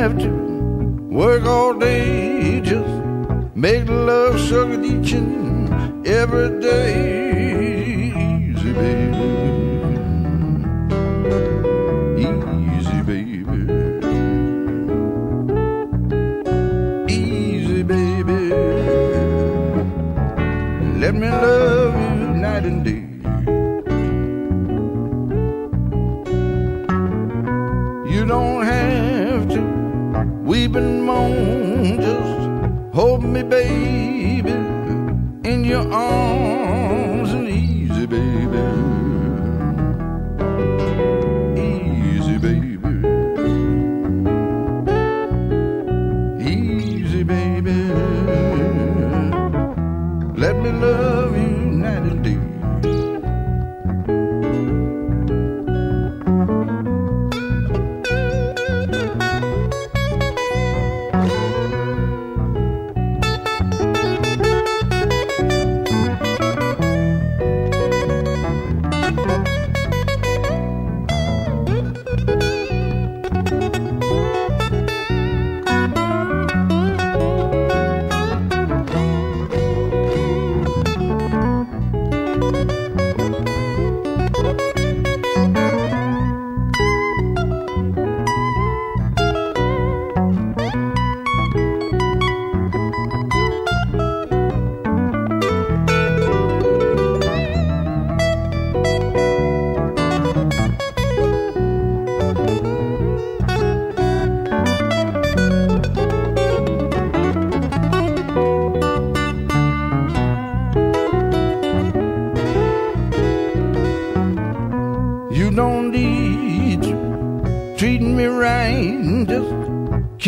have to work all day, just make love sugar each and every day. Easy, baby. Easy, baby. Easy, baby. Let me love you night and day. You don't have to weep and moan, just hold me, baby, in your arms. And easy, baby, easy, baby, easy, baby, let me love you night and day.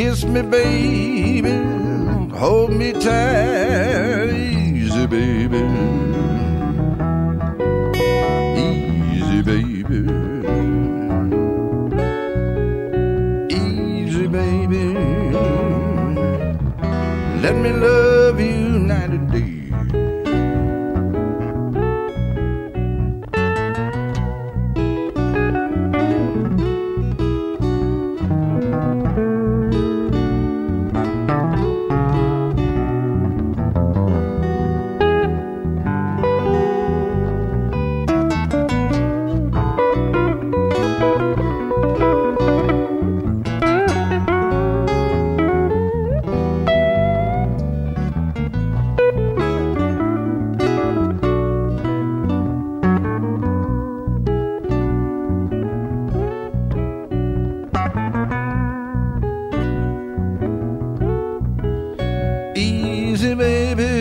Kiss me, baby, hold me tight. Easy, baby. Easy, baby. Easy, baby. Let me love you night and day. Easy, baby.